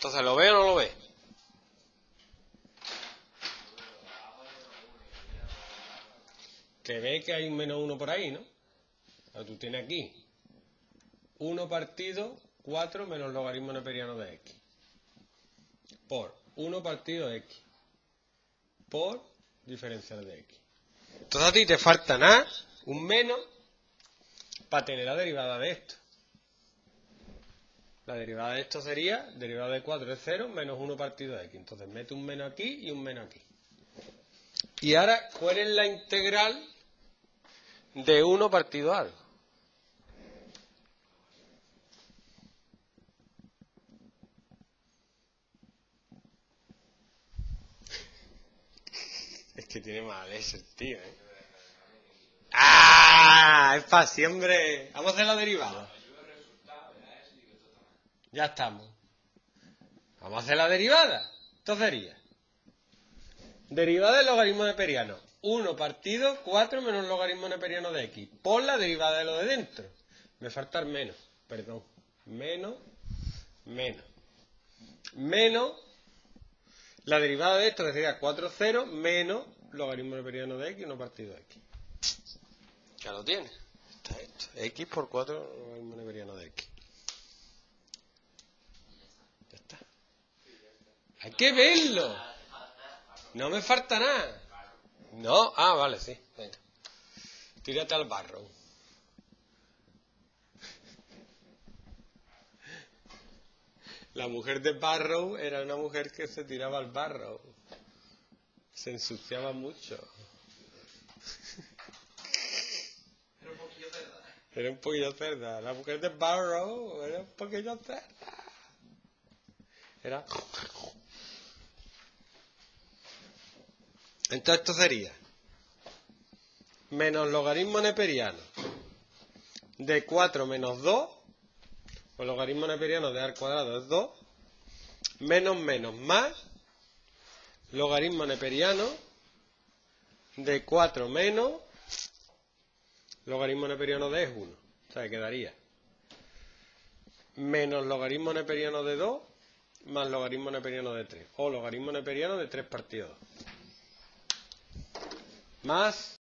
Entonces, ¿lo ve o no lo ve? Se ve que hay un menos 1 por ahí, ¿no? O sea, tú tienes aquí 1 partido 4 menos logaritmo neperiano de x. Por 1 partido de x. Por diferencial de x. Entonces a ti te falta nada, un menos, para tener la derivada de esto. La derivada de esto sería, derivada de 4 es 0, menos 1 partido de x. Entonces mete un menos aquí y un menos aquí. Y ahora, ¿cuál es la integral de 1 partido algo? Es que tiene mal ese tío, ¿eh? ¡Ah! Es fácil, hombre. Vamos a hacer la derivada. Ya estamos. Vamos a hacer la derivada. Esto sería derivada del logaritmo neperiano. 1 partido 4 menos logaritmo neperiano de x. Por la derivada de lo de dentro. Me falta el menos. Perdón. Menos. La derivada de esto que sería 4, 0 menos logaritmo neperiano de x, 1 partido de x. Ya lo tiene. Está esto. X por 4 logaritmo neperiano de x. Ya está. Hay que verlo. No me falta nada. No, ah, vale, sí. Venga. Tírate al barro. La mujer de Barrow era una mujer que se tiraba al barro. Se ensuciaba mucho. Era un poquillo cerda. La mujer de Barrow era un poquillo cerda. Era... Entonces esto sería menos logaritmo neperiano de 4 menos 2, o logaritmo neperiano de a al cuadrado es 2, menos más logaritmo neperiano de 4 menos logaritmo neperiano de es 1. O sea, quedaría menos logaritmo neperiano de 2 más logaritmo neperiano de 3, o logaritmo neperiano de 3 partido 2. Más